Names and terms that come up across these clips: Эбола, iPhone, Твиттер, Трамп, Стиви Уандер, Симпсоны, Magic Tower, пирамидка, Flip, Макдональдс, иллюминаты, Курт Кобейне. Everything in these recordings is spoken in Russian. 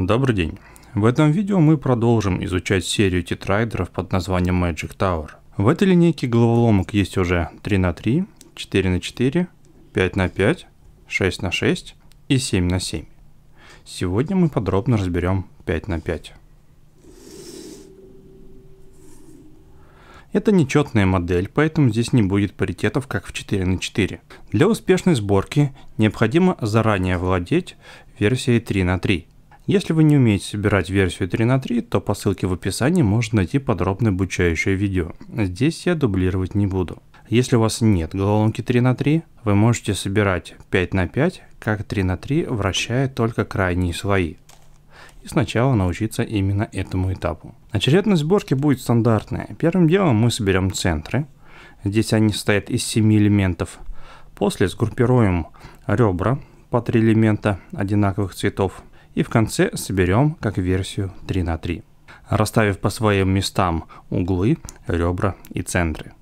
Добрый день! В этом видео мы продолжим изучать серию тетрайдеров под названием Magic Tower. В этой линейке головоломок есть уже 3×3, 4×4, 5×5, 6×6 и 7×7. Сегодня мы подробно разберем 5×5. Это нечетная модель, поэтому здесь не будет паритетов, как в 4×4. Для успешной сборки необходимо заранее владеть версией 3×3. Если вы не умеете собирать версию 3×3, то по ссылке в описании можно найти подробное обучающее видео. Здесь я дублировать не буду. Если у вас нет головоломки 3×3, вы можете собирать 5×5, как 3×3, вращая только крайние слои. И сначала научиться именно этому этапу. Очередность сборки будет стандартная. Первым делом мы соберем центры. Здесь они состоят из 7 элементов. После сгруппируем ребра по 3 элемента одинаковых цветов. И в конце соберем как версию 3×3, расставив по своим местам углы, ребра и центры.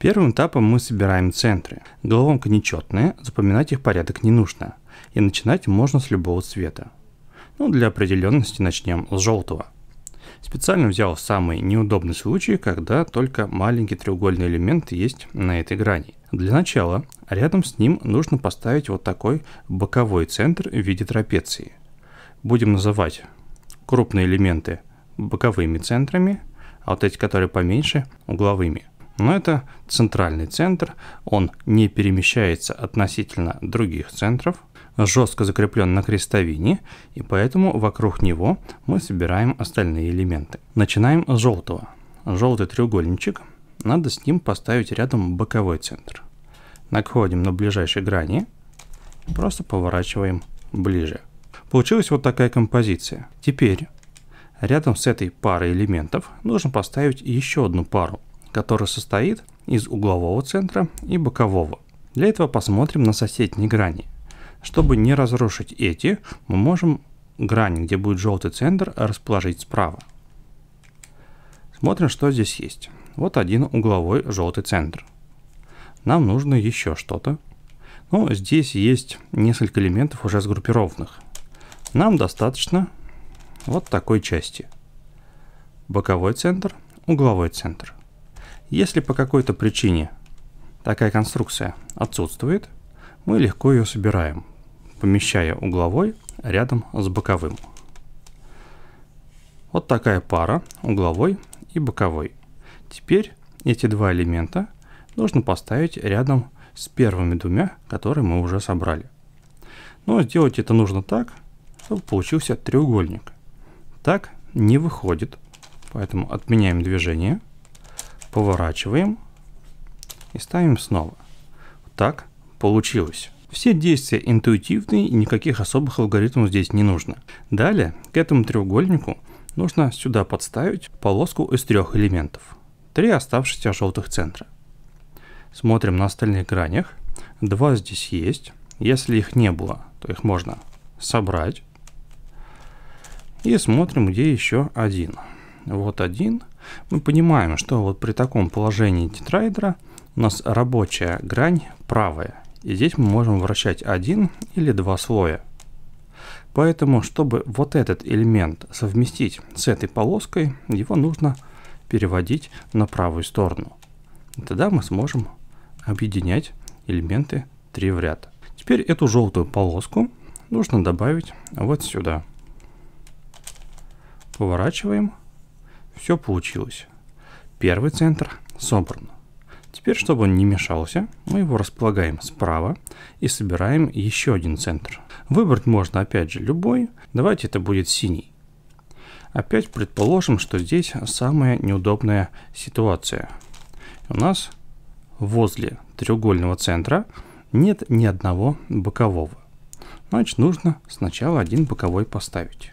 Первым этапом мы собираем центры. Головоломка нечетная, запоминать их порядок не нужно. И начинать можно с любого цвета. Ну, для определенности начнем с желтого. Специально взял самый неудобный случай, когда только маленький треугольный элемент есть на этой грани. Для начала рядом с ним нужно поставить вот такой боковой центр в виде трапеции. Будем называть крупные элементы боковыми центрами, а вот эти, которые поменьше, угловыми. Но это центральный центр, он не перемещается относительно других центров, жестко закреплен на крестовине, и поэтому вокруг него мы собираем остальные элементы. Начинаем с желтого. Желтый треугольничек, надо с ним поставить рядом боковой центр. Находим на ближайшей грани, просто поворачиваем ближе. Получилась вот такая композиция. Теперь рядом с этой парой элементов нужно поставить еще одну пару, который состоит из углового центра и бокового. Для этого посмотрим на соседние грани. Чтобы не разрушить эти, мы можем грань, где будет желтый центр, расположить справа. Смотрим, что здесь есть. Вот один угловой желтый центр. Нам нужно еще что-то. Ну, здесь есть несколько элементов уже сгруппированных. Нам достаточно вот такой части. Боковой центр, угловой центр. Если по какой-то причине такая конструкция отсутствует, мы легко ее собираем, помещая угловой рядом с боковым. Вот такая пара, угловой и боковой. Теперь эти два элемента нужно поставить рядом с первыми двумя, которые мы уже собрали. Но сделать это нужно так, чтобы получился треугольник. Так не выходит, поэтому отменяем движение. Поворачиваем и ставим снова. Так получилось. Все действия интуитивные, и никаких особых алгоритмов здесь не нужно. Далее к этому треугольнику нужно сюда подставить полоску из 3 элементов. 3 оставшихся желтых центра. Смотрим на остальных гранях. 2 здесь есть. Если их не было, то их можно собрать. И смотрим, где еще один. Вот один. Мы понимаем, что вот при таком положении тетрайдера у нас рабочая грань правая. И здесь мы можем вращать 1 или 2 слоя. Поэтому, чтобы вот этот элемент совместить с этой полоской, его нужно переводить на правую сторону. И тогда мы сможем объединять элементы 3 в ряд. Теперь эту желтую полоску нужно добавить вот сюда. Поворачиваем. Все получилось. Первый центр собран. Теперь, чтобы он не мешался, мы его располагаем справа и собираем еще один центр. Выбрать можно опять же любой. Давайте это будет синий. Опять предположим, что здесь самая неудобная ситуация. У нас возле треугольного центра нет ни одного бокового. Значит, нужно сначала один боковой поставить.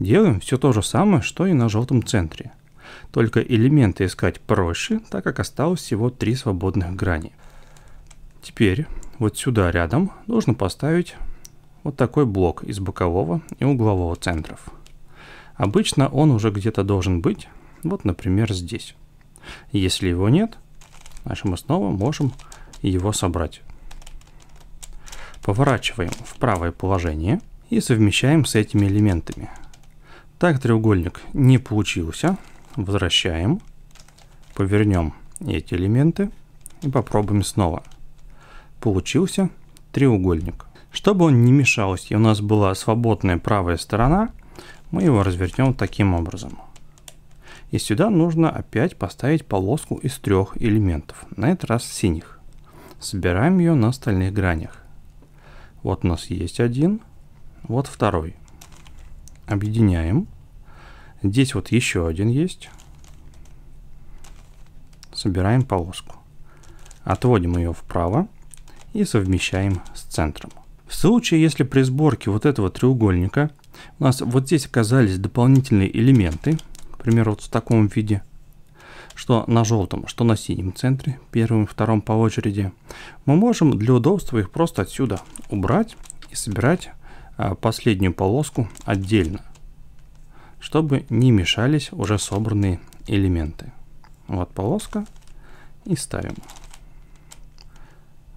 Делаем все то же самое, что и на желтом центре. Только элементы искать проще, так как осталось всего 3 свободных грани. Теперь вот сюда рядом нужно поставить вот такой блок из бокового и углового центров. Обычно он уже где-то должен быть, вот, например, здесь. Если его нет, значит, мы снова можем его собрать. Поворачиваем в правое положение и совмещаем с этими элементами. Так треугольник не получился. Возвращаем, повернем эти элементы и попробуем снова. Получился треугольник. Чтобы он не мешался и у нас была свободная правая сторона, мы его развернем таким образом. И сюда нужно опять поставить полоску из трех элементов, на этот раз синих. Собираем ее на остальных гранях. Вот у нас есть один, вот второй. Объединяем. Здесь вот еще один есть. Собираем полоску. Отводим ее вправо и совмещаем с центром. В случае, если при сборке вот этого треугольника у нас вот здесь оказались дополнительные элементы, например, вот в таком виде, что на желтом, что на синем центре, первым и втором по очереди, мы можем для удобства их просто отсюда убрать и собирать последнюю полоску отдельно, чтобы не мешались уже собранные элементы. Вот полоска и ставим.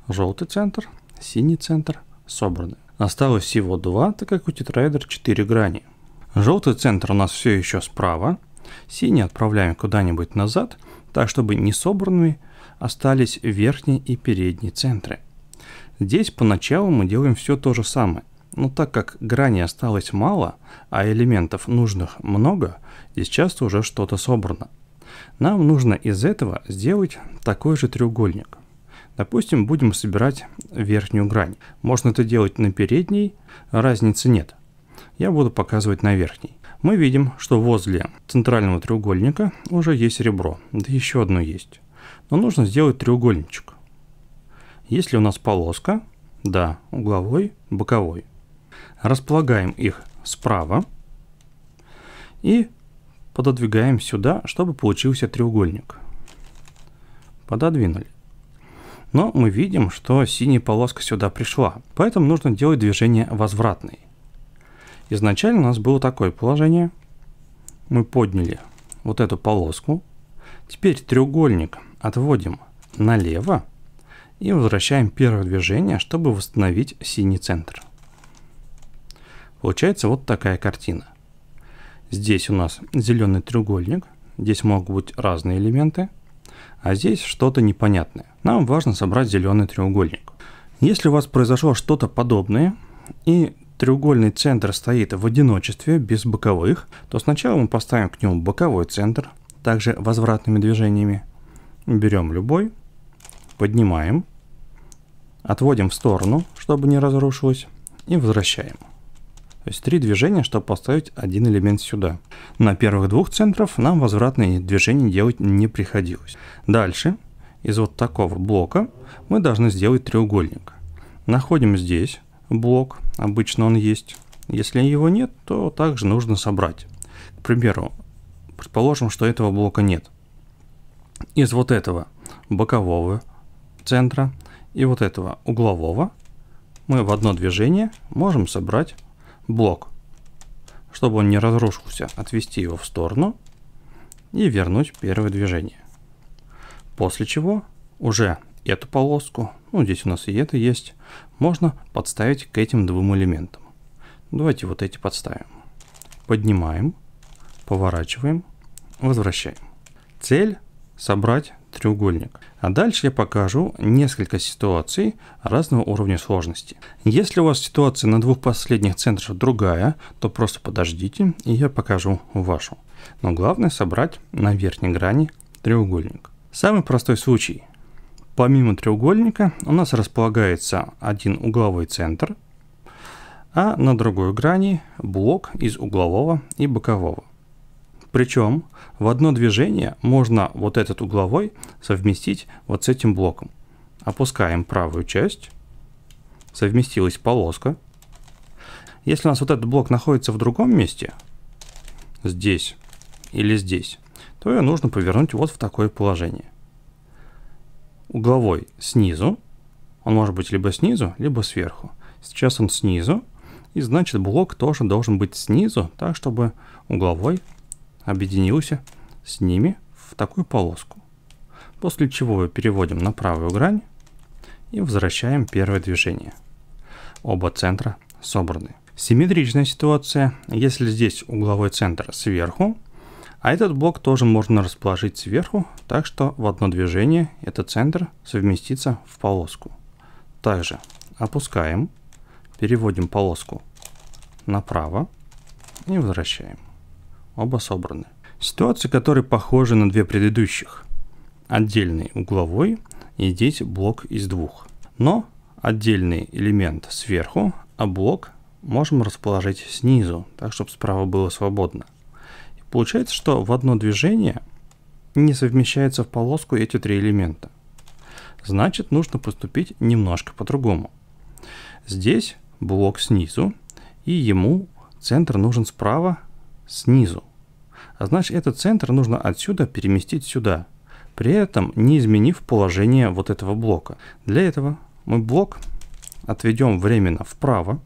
Желтый центр, синий центр собраны. Осталось всего 2, так как у тетраэдра 4 грани. Желтый центр у нас все еще справа. Синий отправляем куда-нибудь назад, так чтобы не собранными остались верхний и передний центры. Здесь поначалу мы делаем все то же самое. Но так как грани осталось мало, а элементов нужных много, здесь часто уже что-то собрано. Нам нужно из этого сделать такой же треугольник. Допустим, будем собирать верхнюю грань. Можно это делать на передней, разницы нет. Я буду показывать на верхней. Мы видим, что возле центрального треугольника уже есть ребро, да еще одно есть. Но нужно сделать треугольничек. Если у нас полоска, да, угловой, боковой. Располагаем их справа и пододвигаем сюда, чтобы получился треугольник. Пододвинули. Но мы видим, что синяя полоска сюда пришла, поэтому нужно делать движение возвратное. Изначально у нас было такое положение. Мы подняли вот эту полоску. Теперь треугольник отводим налево и возвращаем первое движение, чтобы восстановить синий центр. Получается вот такая картина. Здесь у нас зеленый треугольник, здесь могут быть разные элементы, а здесь что-то непонятное. Нам важно собрать зеленый треугольник. Если у вас произошло что-то подобное, и треугольный центр стоит в одиночестве, без боковых, то сначала мы поставим к нему боковой центр, также возвратными движениями. Берем любой, поднимаем, отводим в сторону, чтобы не разрушилось, и возвращаем. То есть 3 движения, чтобы поставить один элемент сюда. На первых 2 центров нам возвратные движения делать не приходилось. Дальше из вот такого блока мы должны сделать треугольник. Находим здесь блок, обычно он есть. Если его нет, то также нужно собрать. К примеру, предположим, что этого блока нет. Из вот этого бокового центра и вот этого углового мы в одно движение можем собрать блок, чтобы он не разрушился, отвести его в сторону и вернуть первое движение. После чего уже эту полоску, ну здесь у нас и это есть, можно подставить к этим 2 элементам. Давайте вот эти подставим. Поднимаем, поворачиваем, возвращаем. Цель – собрать треугольник. А дальше я покажу несколько ситуаций разного уровня сложности. Если у вас ситуация на 2 последних центрах другая, то просто подождите, и я покажу вашу. Но главное собрать на верхней грани треугольник. Самый простой случай. Помимо треугольника у нас располагается один угловой центр, а на другой грани блок из углового и бокового. Причем в одно движение можно вот этот угловой совместить вот с этим блоком. Опускаем правую часть. Совместилась полоска. Если у нас вот этот блок находится в другом месте, здесь или здесь, то ее нужно повернуть вот в такое положение. Угловой снизу. Он может быть либо снизу, либо сверху. Сейчас он снизу. И значит блок тоже должен быть снизу, так чтобы угловой объединился с ними в такую полоску. После чего переводим на правую грань и возвращаем первое движение. оба центра собраны. Симметричная ситуация, если здесь угловой центр сверху, а этот блок тоже можно расположить сверху, так что в одно движение этот центр совместится в полоску. Также опускаем, переводим полоску направо и возвращаем. Оба собраны. Ситуации, которые похожи на две предыдущих. Отдельный угловой и здесь блок из двух. Но отдельный элемент сверху, а блок можем расположить снизу, так чтобы справа было свободно. И получается, что в одно движение не совмещается в полоску эти три элемента. Значит, нужно поступить немножко по-другому. Здесь блок снизу, и ему центр нужен справа снизу. А значит, этот центр нужно отсюда переместить сюда, при этом не изменив положение вот этого блока. Для этого мы блок отведем временно вправо,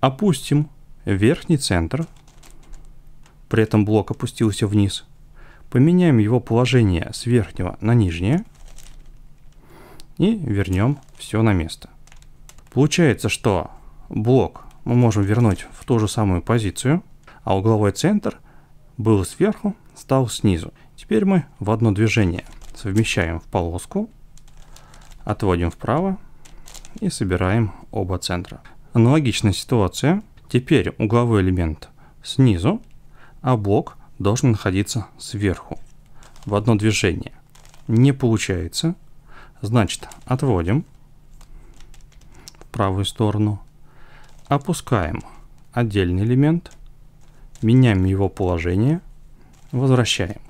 опустим верхний центр, при этом блок опустился вниз, поменяем его положение с верхнего на нижнее и вернем все на место. Получается, что блок мы можем вернуть в ту же самую позицию, а угловой центр был сверху, стал снизу. Теперь мы в одно движение совмещаем в полоску, отводим вправо и собираем оба центра. Аналогичная ситуация. Теперь угловой элемент снизу, а блок должен находиться сверху. В одно движение не получается. Значит, отводим в правую сторону, опускаем отдельный элемент, меняем его положение, возвращаем.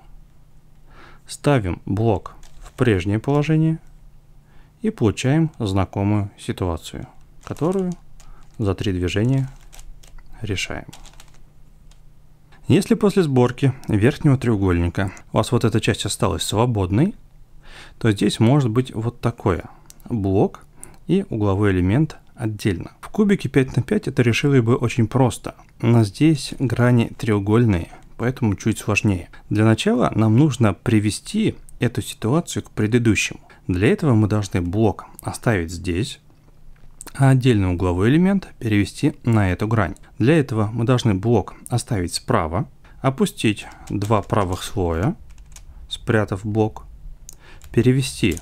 Ставим блок в прежнее положение и получаем знакомую ситуацию, которую за три движения решаем. Если после сборки верхнего треугольника у вас вот эта часть осталась свободной, то здесь может быть вот такое. Блок и угловой элемент отдельно. В кубике 5×5 это решилось бы очень просто, но здесь грани треугольные, поэтому чуть сложнее. Для начала нам нужно привести эту ситуацию к предыдущему. Для этого мы должны блок оставить здесь, а отдельный угловой элемент перевести на эту грань. Для этого мы должны блок оставить справа, опустить два правых слоя, спрятав блок, перевести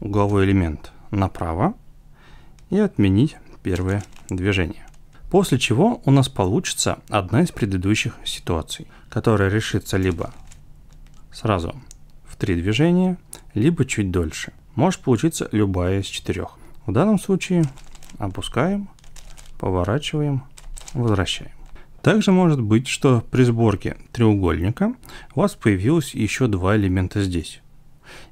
угловой элемент направо и отменить первое движение. После чего у нас получится одна из предыдущих ситуаций, которая решится либо сразу в три движения, либо чуть дольше. Может получиться любая из четырех. В данном случае опускаем, поворачиваем, возвращаем. Также может быть, что при сборке треугольника у вас появилось еще два элемента здесь.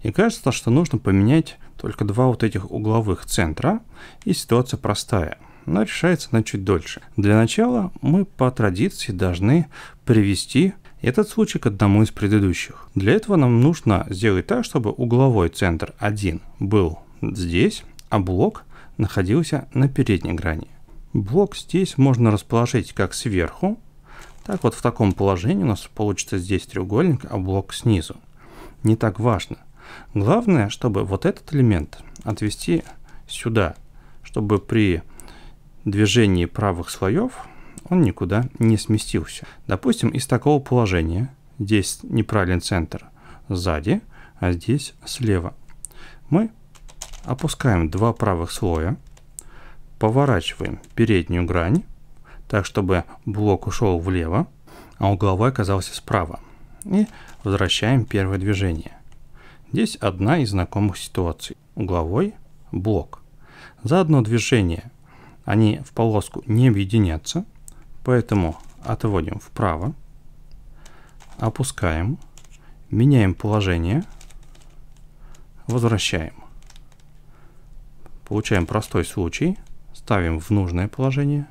И кажется, что нужно поменять только два вот этих угловых центра, и ситуация простая, но решается она чуть дольше. Для начала мы по традиции должны привести этот случай к одному из предыдущих. Для этого нам нужно сделать так, чтобы угловой центр 1 был здесь, а блок находился на передней грани. Блок здесь можно расположить как сверху, так вот в таком положении у нас получится здесь треугольник, а блок снизу. Не так важно. Главное, чтобы вот этот элемент отвести сюда, чтобы при движении правых слоев он никуда не сместился. Допустим, из такого положения, здесь неправильный центр сзади, а здесь слева. Мы опускаем два правых слоя, поворачиваем переднюю грань, так чтобы блок ушел влево, а угловой оказался справа. И возвращаем первое движение. Здесь одна из знакомых ситуаций. Угловой, блок. За одно движение они в полоску не объединятся, поэтому отводим вправо, опускаем, меняем положение, возвращаем. Получаем простой случай, ставим в нужное положение,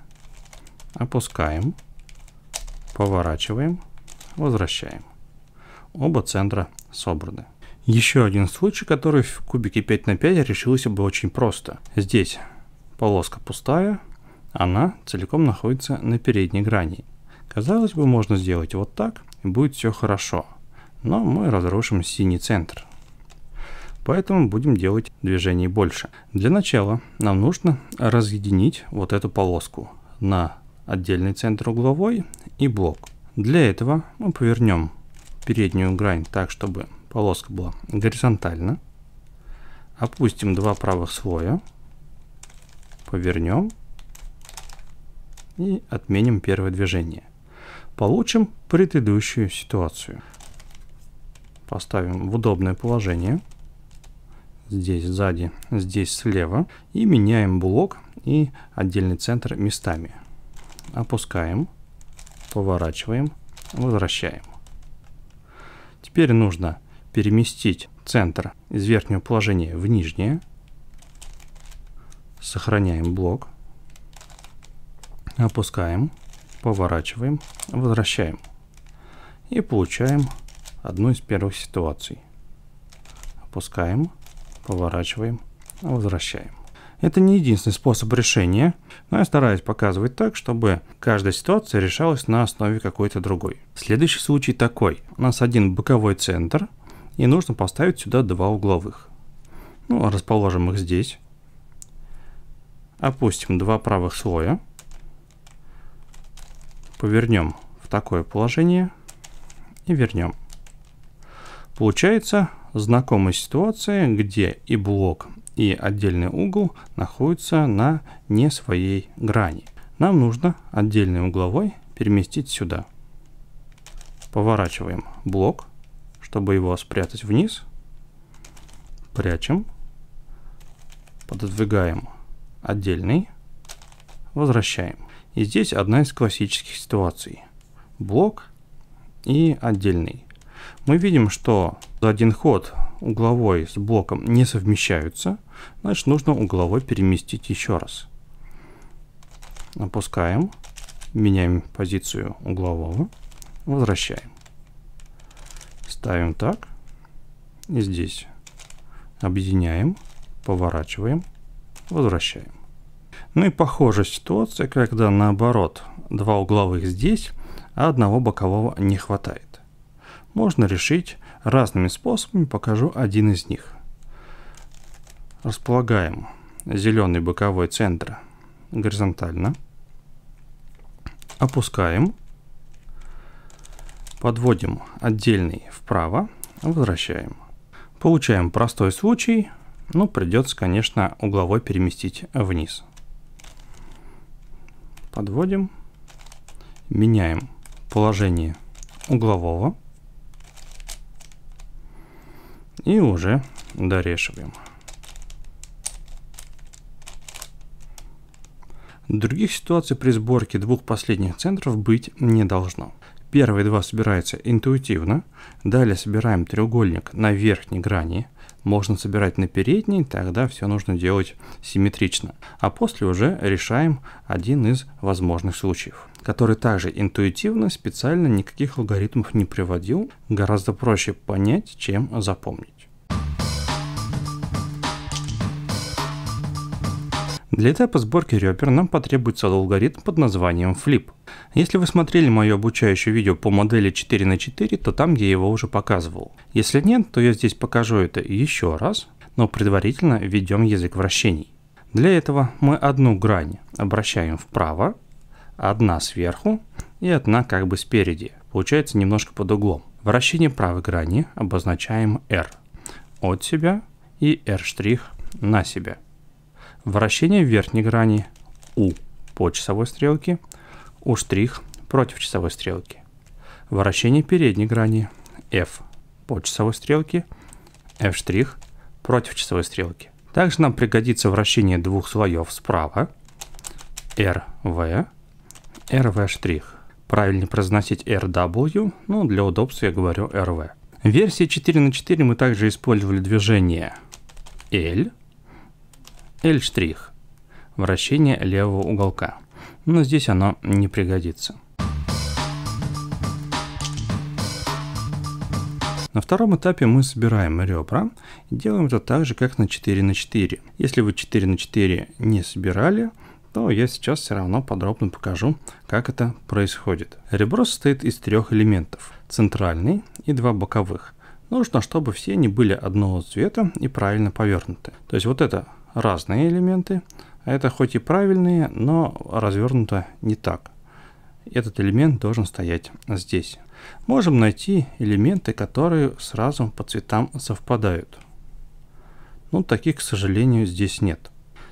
опускаем, поворачиваем, возвращаем. Оба центра собраны. Еще один случай, который в кубике 5×5 решился бы очень просто. Здесь полоска пустая, она целиком находится на передней грани. Казалось бы, можно сделать вот так, и будет все хорошо. Но мы разрушим синий центр. поэтому будем делать движений больше. Для начала нам нужно разъединить вот эту полоску на отдельный центр угловой и блок. Для этого мы повернем переднюю грань так, чтобы полоска была горизонтально. Опустим два правых слоя, повернем и отменим первое движение. Получим предыдущую ситуацию. Поставим в удобное положение. Здесь сзади, здесь слева. И меняем блок и отдельный центр местами. Опускаем, поворачиваем, возвращаем. Теперь нужно переместить центр из верхнего положения в нижнее. Сохраняем блок. Опускаем, поворачиваем, возвращаем. И получаем одну из первых ситуаций. Опускаем, поворачиваем, возвращаем. Это не единственный способ решения, но я стараюсь показывать так, чтобы каждая ситуация решалась на основе какой-то другой. Следующий случай такой. У нас один боковой центр, и нужно поставить сюда два угловых. Ну, расположим их здесь. Опустим два правых слоя. Повернем в такое положение и вернем. Получается знакомая ситуация, где и блок, и отдельный угол находятся на не своей грани. Нам нужно отдельный угловой переместить сюда. Поворачиваем блок, чтобы его спрятать вниз. Прячем. Пододвигаем отдельный. Возвращаем. И здесь одна из классических ситуаций. Блок и отдельный. Мы видим, что за один ход угловой с блоком не совмещаются. Значит, нужно угловой переместить еще раз. Опускаем. Меняем позицию углового. Возвращаем. Ставим так. И здесь объединяем. Поворачиваем. Возвращаем. Ну и похожая ситуация, когда наоборот, два угловых здесь, а одного бокового не хватает. Можно решить разными способами, покажу один из них. Располагаем зеленый боковой центр горизонтально. Опускаем. Подводим отдельный вправо, возвращаем. Получаем простой случай, но придется, конечно, угловой переместить вниз. Подводим, меняем положение углового и уже дорешиваем. Других ситуаций при сборке двух последних центров быть не должно. Первые два собираются интуитивно, далее собираем треугольник на верхней грани. Можно собирать на передней, тогда все нужно делать симметрично. А после уже решаем один из возможных случаев, который также интуитивно, специально никаких алгоритмов не приводил. Гораздо проще понять, чем запомнить. Для этапа сборки ребер нам потребуется алгоритм под названием Flip. Если вы смотрели мое обучающее видео по модели 4×4, то там я его уже показывал. Если нет, то я здесь покажу это еще раз, но предварительно введем язык вращений. Для этого мы одну грань обращаем вправо, одна сверху и одна как бы спереди. Получается немножко под углом. Вращение правой грани обозначаем R от себя и R' на себя. Вращение верхней грани U по часовой стрелке, U' против часовой стрелки. Вращение передней грани F по часовой стрелке, F' против часовой стрелки. Также нам пригодится вращение двух слоев справа, RV, RV'. Правильно произносить RW, но для удобства я говорю RV. В версии 4×4 мы также использовали движение L, L', вращение левого уголка. Но здесь оно не пригодится. На втором этапе мы собираем ребра и делаем это так же, как на 4×4. Если вы 4×4 не собирали, то я сейчас все равно подробно покажу, как это происходит. Ребро состоит из трех элементов: центральный и два боковых. Нужно, чтобы все они были одного цвета и правильно повернуты. То есть вот это разные элементы, а это хоть и правильные, но развернуто не так. Этот элемент должен стоять здесь. Можем найти элементы, которые сразу по цветам совпадают. Ну, таких, к сожалению, здесь нет.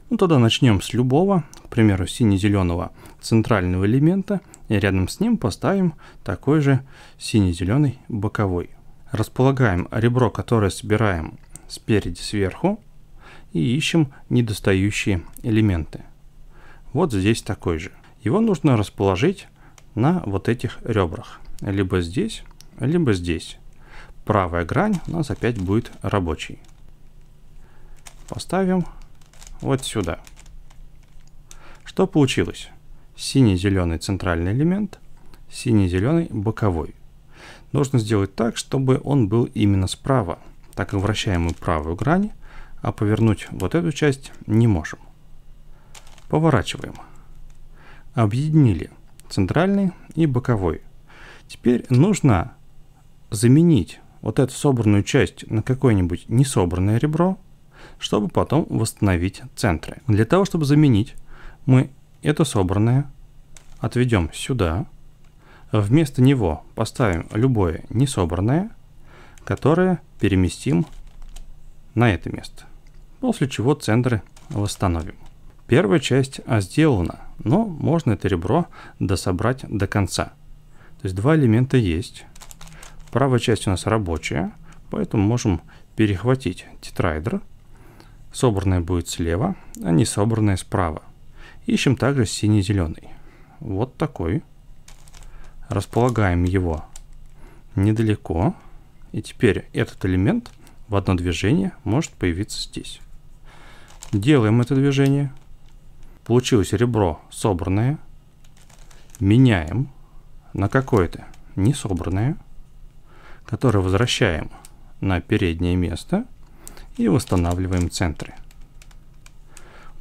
Ну, тогда начнем с любого, к примеру, сине-зеленого центрального элемента, и рядом с ним поставим такой же сине-зеленый боковой. Располагаем ребро, которое собираем спереди сверху, и ищем недостающие элементы. Вот здесь такой же. Его нужно расположить на вот этих ребрах. Либо здесь, либо здесь. Правая грань у нас опять будет рабочей. Поставим вот сюда. Что получилось? Синий-зеленый центральный элемент, синий-зеленый боковой. Нужно сделать так, чтобы он был именно справа, так как вращаем мы правую грань, а повернуть вот эту часть не можем. Поворачиваем. Объединили центральный и боковой. Теперь нужно заменить вот эту собранную часть на какое-нибудь несобранное ребро, чтобы потом восстановить центры. Для того, чтобы заменить, мы это собранное отведем сюда. Вместо него поставим любое несобранное, которое переместим на это место. После чего центры восстановим. Первая часть сделана, но можно это ребро дособрать до конца. То есть два элемента есть. Правая часть у нас рабочая, поэтому можем перехватить тетрайдер. Собранное будет слева, а не собранное справа. Ищем также синий-зеленый. Вот такой. Располагаем его недалеко. И теперь этот элемент в одно движение может появиться здесь. Делаем это движение. Получилось ребро собранное. Меняем на какое-то несобранное, которое возвращаем на переднее место. И восстанавливаем центры.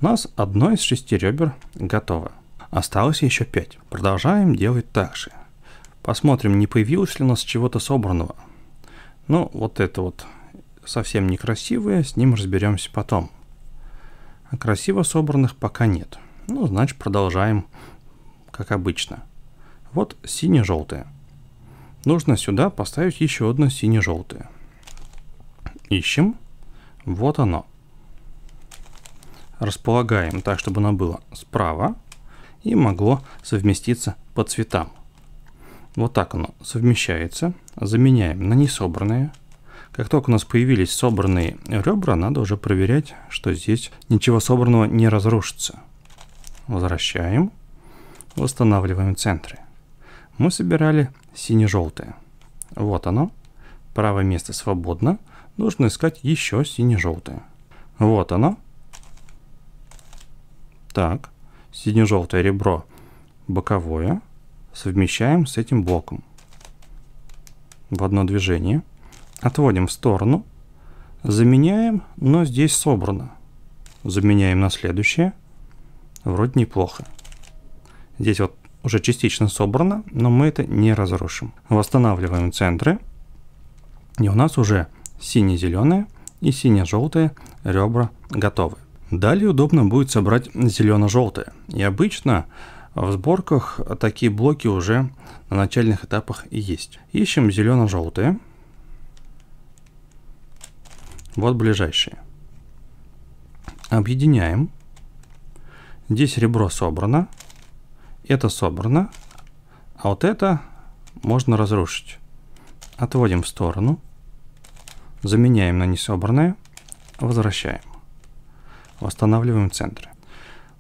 У нас одно из 6 ребер готово. Осталось еще 5. Продолжаем делать так же. Посмотрим, не появилось ли у нас чего-то собранного. Ну, вот это вот совсем некрасивое, с ним разберемся потом. А красиво собранных пока нет. Ну, значит, продолжаем, как обычно. Вот сине-желтое. Нужно сюда поставить еще одно сине-желтое. Ищем. Вот оно. Располагаем так, чтобы оно было справа и могло совместиться по цветам. Вот так оно совмещается. Заменяем на несобранные. Как только у нас появились собранные ребра, надо уже проверять, что здесь ничего собранного не разрушится. Возвращаем. Восстанавливаем центры. Мы собирали сине-желтое. Вот оно. Правое место свободно. Нужно искать еще сине-желтое. Вот оно. Так, сине-желтое ребро боковое совмещаем с этим блоком. В одно движение. Отводим в сторону. Заменяем, но здесь собрано. Заменяем на следующее. Вроде неплохо. Здесь вот уже частично собрано, но мы это не разрушим. Восстанавливаем центры. И у нас уже сине-зеленое и сине-желтое ребра готовы. Далее удобно будет собрать зелено-желтое. И обычно в сборках такие блоки уже на начальных этапах и есть. Ищем зелено-желтое. Вот ближайшие. Объединяем. Здесь ребро собрано. Это собрано. А вот это можно разрушить. Отводим в сторону. Заменяем на несобранное, возвращаем. Восстанавливаем центры.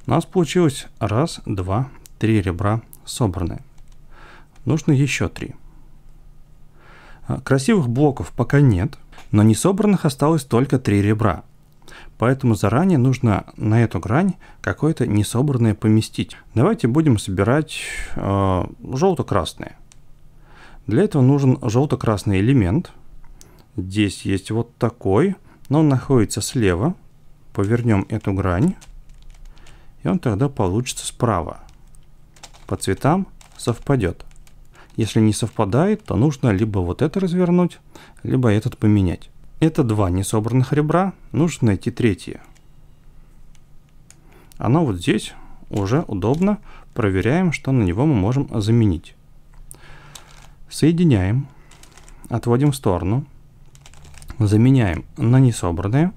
У нас получилось 1, 2, 3 ребра собранные. Нужно еще 3. Красивых блоков пока нет, но несобранных осталось только 3 ребра. Поэтому заранее нужно на эту грань какое-то несобранное поместить. Давайте будем собирать желто-красные. Для этого нужен желто-красный элемент. Здесь есть вот такой, но он находится слева. Повернем эту грань, и он тогда получится справа. По цветам совпадет. Если не совпадает, то нужно либо вот это развернуть, либо этот поменять. Это два несобранных ребра. Нужно найти третье. Оно вот здесь уже удобно. Проверяем, что на него мы можем заменить. Соединяем. Отводим в сторону. Заменяем на несобранные.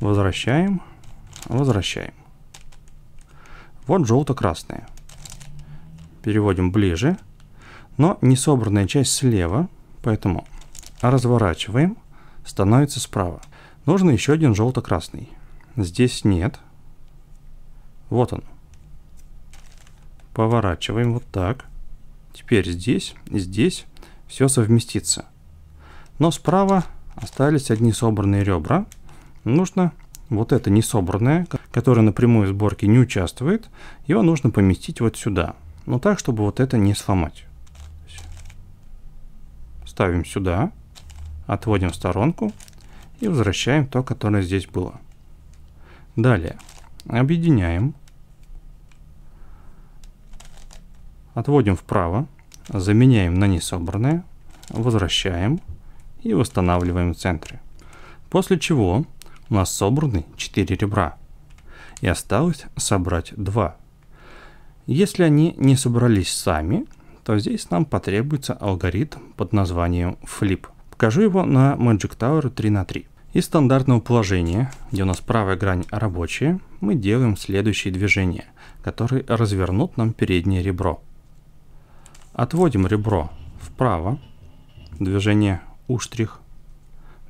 Возвращаем. Возвращаем. Вот желто-красные. Переводим ближе. Но несобранная часть слева, поэтому разворачиваем, становится справа. Нужно еще один желто-красный. Здесь нет. Вот он. Поворачиваем вот так. Теперь здесь и здесь все совместится. Но справа остались одни собранные ребра. Нужно вот это несобранное, которое напрямую в сборке не участвует, его нужно поместить вот сюда. Но так, чтобы вот это не сломать. Ставим сюда, отводим в сторонку и возвращаем то, которое здесь было. Далее объединяем, отводим вправо, заменяем на несобранное, возвращаем и восстанавливаем в центре. После чего у нас собраны 4 ребра и осталось собрать 2. Если они не собрались сами, то здесь нам потребуется алгоритм под названием Flip. Покажу его на Magic Tower 3×3. Из стандартного положения, где у нас правая грань рабочая, мы делаем следующие движения, которые развернут нам переднее ребро. Отводим ребро вправо, движение U',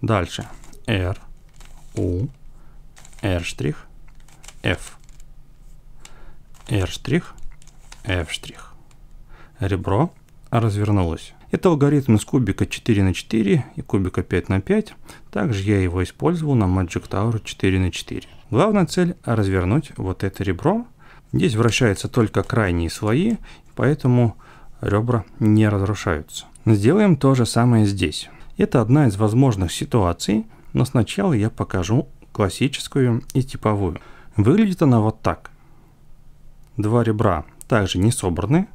дальше R, U, R', F, R', F'. Ребро развернулось. Это алгоритм из кубика 4×4 и кубика 5×5. Также я его использовал на Magic Tower 4×4. Главная цель – развернуть вот это ребро. Здесь вращаются только крайние слои, поэтому ребра не разрушаются. Сделаем то же самое здесь. Это одна из возможных ситуаций, но сначала я покажу классическую и типовую. Выглядит она вот так. Два ребра также не собраны.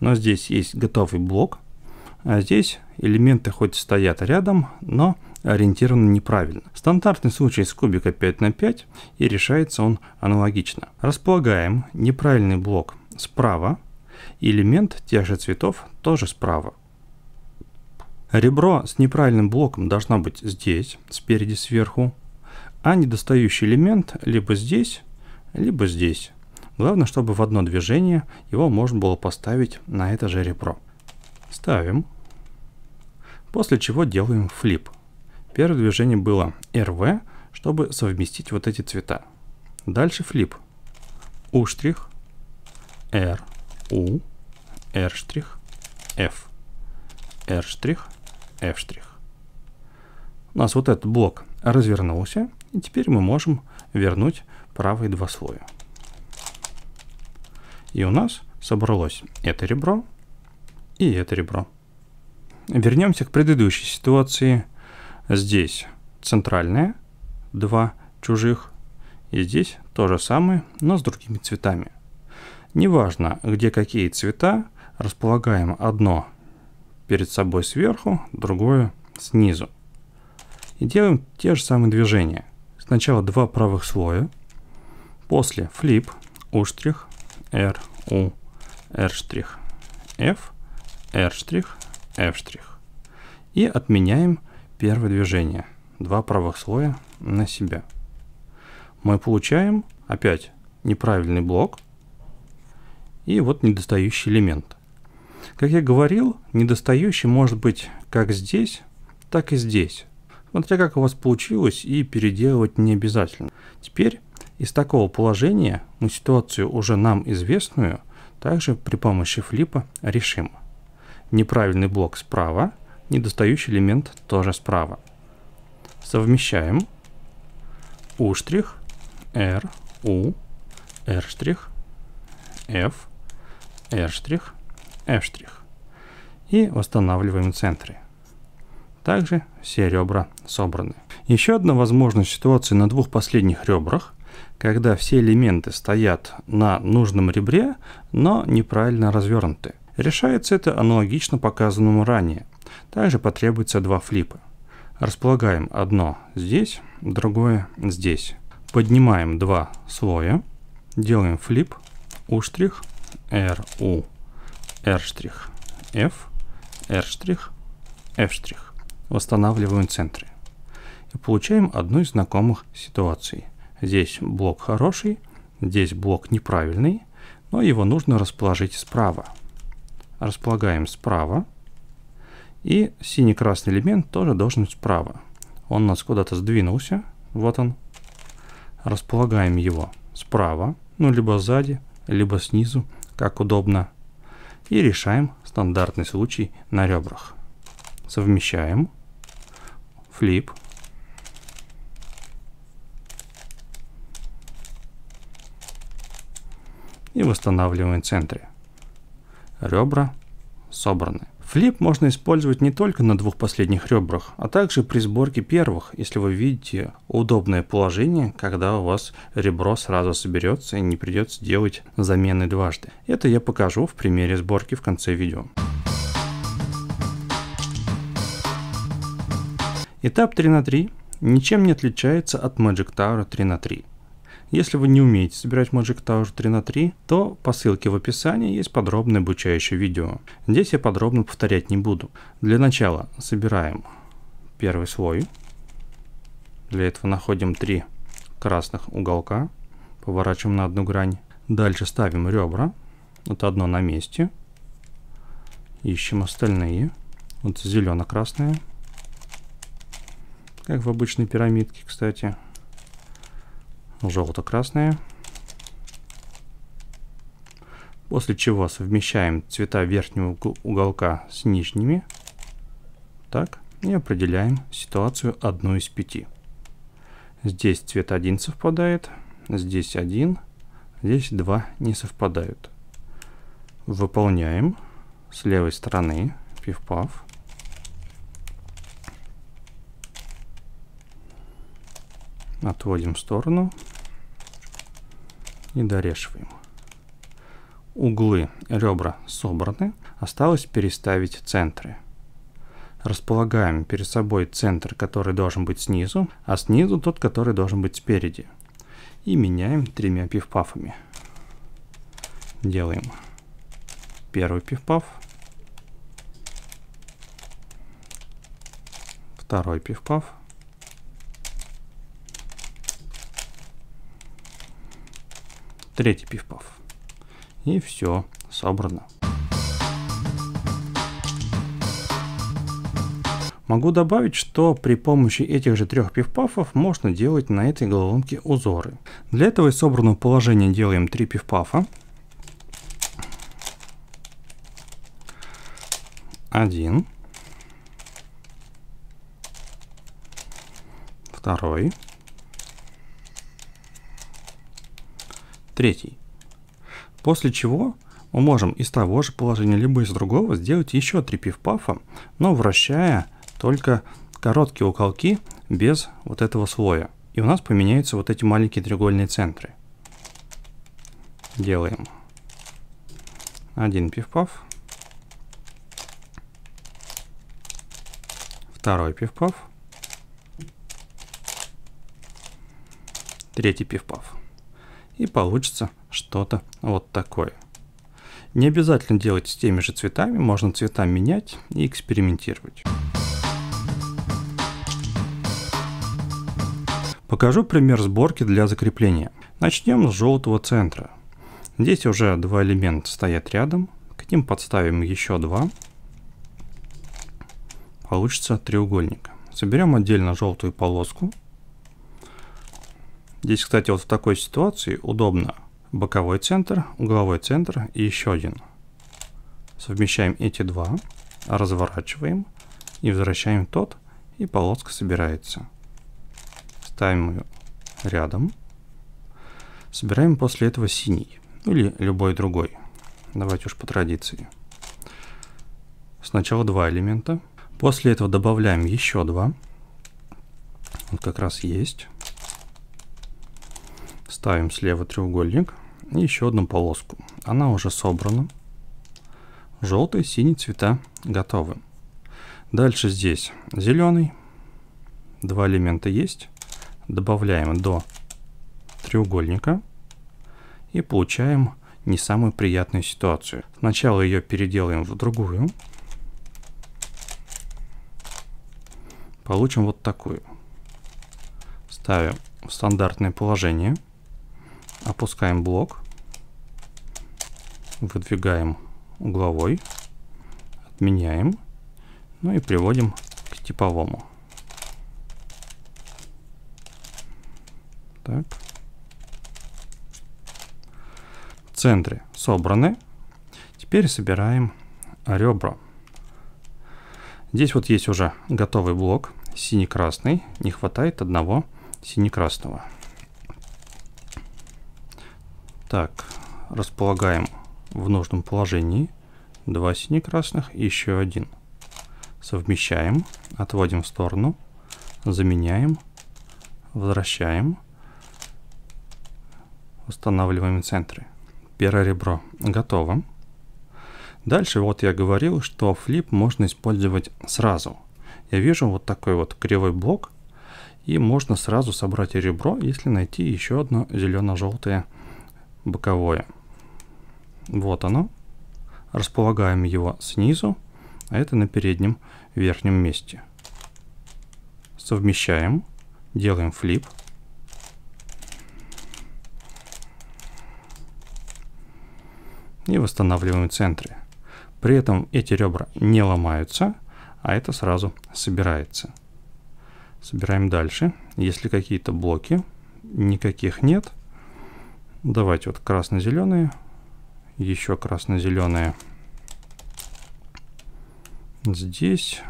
Но здесь есть готовый блок, а здесь элементы хоть стоят рядом, но ориентированы неправильно. Стандартный случай с кубика 5×5, и решается он аналогично. Располагаем неправильный блок справа, элемент тех же цветов тоже справа. Ребро с неправильным блоком должно быть здесь, спереди сверху, а недостающий элемент либо здесь, либо здесь. Главное, чтобы в одно движение его можно было поставить на это же ребро. Ставим. После чего делаем флип. Первое движение было RV, чтобы совместить вот эти цвета. Дальше флип. U', R, U, R', F, R', F'. У нас вот этот блок развернулся, и теперь мы можем вернуть правые два слоя. И у нас собралось это ребро и это ребро. Вернемся к предыдущей ситуации. Здесь центральное, два чужих. И здесь то же самое, но с другими цветами. Неважно, где какие цвета, располагаем одно перед собой сверху, другое снизу. И делаем те же самые движения. Сначала два правых слоя, после флип, U', R, U, R', F, R', F'. И отменяем первое движение. Два правых слоя на себя. Мы получаем опять неправильный блок и вот недостающий элемент. Как я говорил, недостающий может быть как здесь, так и здесь. Смотря как у вас получилось, и переделывать не обязательно. Теперь из такого положения мы ситуацию, уже нам известную, также при помощи флипа решим. Неправильный блок справа, недостающий элемент тоже справа. Совмещаем. U', R, U, R', F, R', F'. И восстанавливаем центры. Также все ребра собраны. Еще одна возможность ситуации на двух последних ребрах, когда все элементы стоят на нужном ребре, но неправильно развернуты. Решается это аналогично показанному ранее. Также потребуется два флипа. Располагаем одно здесь, другое здесь. Поднимаем два слоя. Делаем флип U', RU, R'F, R'F'. Восстанавливаем центры. И получаем одну из знакомых ситуаций. Здесь блок хороший, здесь блок неправильный, но его нужно расположить справа. Располагаем справа. И синий-красный элемент тоже должен быть справа. Он у нас куда-то сдвинулся. Вот он. Располагаем его справа, ну либо сзади, либо снизу, как удобно. И решаем стандартный случай на ребрах. Совмещаем. Флип. И восстанавливаем центры. Ребра собраны. Флип можно использовать не только на двух последних ребрах, а также при сборке первых, если вы видите удобное положение, когда у вас ребро сразу соберется и не придется делать замены дважды. Это я покажу в примере сборки в конце видео. Этап 3×3 ничем не отличается от Magic Tower 3×3. Если вы не умеете собирать Magic Tower 3×3, то по ссылке в описании есть подробное обучающее видео. Здесь я подробно повторять не буду. Для начала собираем первый слой. Для этого находим три красных уголка. Поворачиваем на одну грань. Дальше ставим ребра. Вот одно на месте. Ищем остальные. Вот зелено-красные. Как в обычной пирамидке, кстати. Желто-красные. После чего совмещаем цвета верхнего уголка с нижними. Так, и определяем ситуацию 1 из 5. Здесь цвет 1 совпадает, здесь 1, здесь 2 не совпадают. Выполняем с левой стороны. Пиф-паф. Отводим в сторону и дорешиваем. Углы, ребра собраны. Осталось переставить центры. Располагаем перед собой центр, который должен быть снизу, а снизу тот, который должен быть спереди. И меняем тремя пиф-пафами. Делаем первый пиф-паф, второй пиф-паф, третий пиф-паф. И все собрано. Могу добавить, что при помощи этих же трех пиф-пафов можно делать на этой головоломке узоры. Для этого из собранного положения делаем 3 пиф-пафа. 1. 2. 3. После чего мы можем из того же положения, либо из другого, сделать еще 3 пиф-пафа, но вращая только короткие уголки без вот этого слоя. И у нас поменяются вот эти маленькие треугольные центры. Делаем 1 пиф-паф, 2 пиф-паф, 3 пиф-паф. И получится что-то вот такое. Не обязательно делать с теми же цветами, можно цвета менять и экспериментировать. Покажу пример сборки для закрепления. Начнем с желтого центра. Здесь уже два элемента стоят рядом, к ним подставим еще два. Получится треугольник. Соберем отдельно желтую полоску. Здесь, кстати, вот в такой ситуации удобно боковой центр, угловой центр и еще один. Совмещаем эти два, разворачиваем и возвращаем тот, и полоска собирается. Ставим ее рядом. Собираем после этого синий, или любой другой. Давайте уж по традиции. Сначала два элемента, после этого добавляем еще два. Вот как раз есть. Ставим слева треугольник и еще одну полоску. Она уже собрана. Желтый, синий цвета готовы. Дальше здесь зеленый. Два элемента есть. Добавляем до треугольника. И получаем не самую приятную ситуацию. Сначала ее переделаем в другую. Получим вот такую. Ставим в стандартное положение. Опускаем блок. Выдвигаем угловой. Отменяем. Ну и приводим к типовому. Так. В центре собраны. Теперь собираем ребра. Здесь вот есть уже готовый блок. Синий-красный. Не хватает одного сине-красного. Так, располагаем в нужном положении. Два сине-красных и еще один. Совмещаем, отводим в сторону, заменяем, возвращаем, устанавливаем центры. Первое ребро готово. Дальше вот я говорил, что флип можно использовать сразу. Я вижу вот такой вот кривой блок. И можно сразу собрать ребро, если найти еще одно зелено-желтое боковое. Вот оно. Располагаем его снизу, а это на переднем верхнем месте. Совмещаем, делаем флип. И восстанавливаем центры. При этом эти ребра не ломаются, а это сразу собирается. Собираем дальше. Если какие-то блоки, никаких нет. Давайте вот красно-зеленые, еще красно-зеленые. Здесь.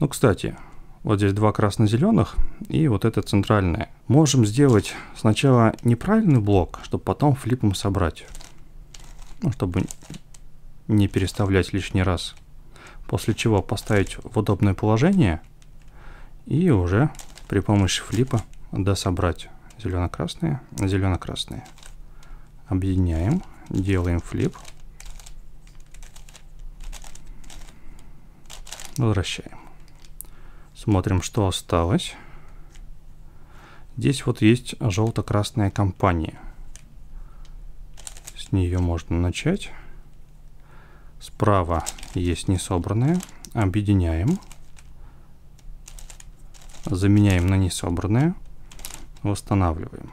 Ну, кстати, вот здесь два красно-зеленых и вот это центральное. Можем сделать сначала неправильный блок, чтобы потом флипом собрать. Ну, чтобы не переставлять лишний раз. После чего поставить в удобное положение. И уже при помощи флипа дособрать зелено-красные на зелено-красные. Объединяем, делаем флип. Возвращаем. Смотрим, что осталось. Здесь вот есть желто-красная компания. С нее можно начать. Справа есть несобранные. Объединяем. Заменяем на несобранные, восстанавливаем.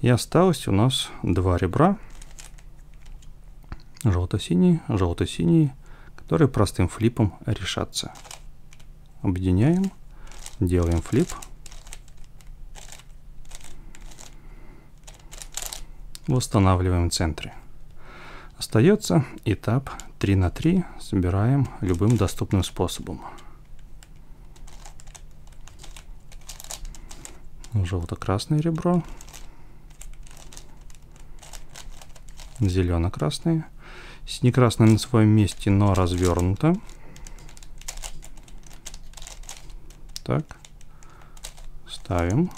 И осталось у нас два ребра. Желто-синие, желто-синие, которые простым флипом решатся. Объединяем, делаем флип. Восстанавливаем центры. Остается этап 3 на 3. Собираем любым доступным способом. Желто-красное ребро, зелено-красное, сине-красное на своем месте, но развернуто. Так, ставим,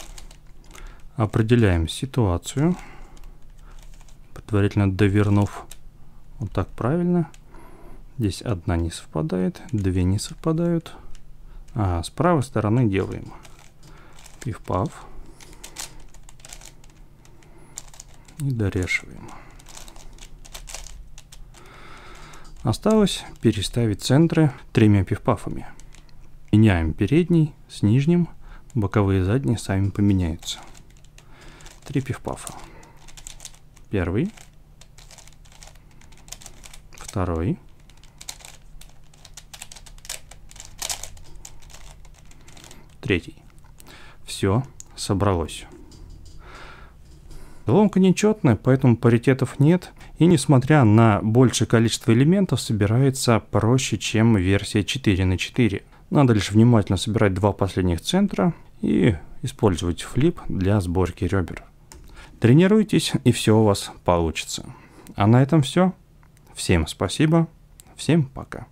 определяем ситуацию, предварительно довернув. Вот так правильно. Здесь одна не совпадает, две не совпадают. А с правой стороны делаем. Пиф-паф. И дорешиваем. Осталось переставить центры 3 пиф-пафами. Меняем передний с нижним. Боковые и задние сами поменяются. 3 пиф-пафа. Первый. Второй. Третий. Все собралось. Головка нечетная, поэтому паритетов нет. И несмотря на большее количество элементов, собирается проще, чем версия 4 на 4. Надо лишь внимательно собирать два последних центра и использовать флип для сборки ребер. Тренируйтесь, и все у вас получится. А на этом все. Всем спасибо. Всем пока.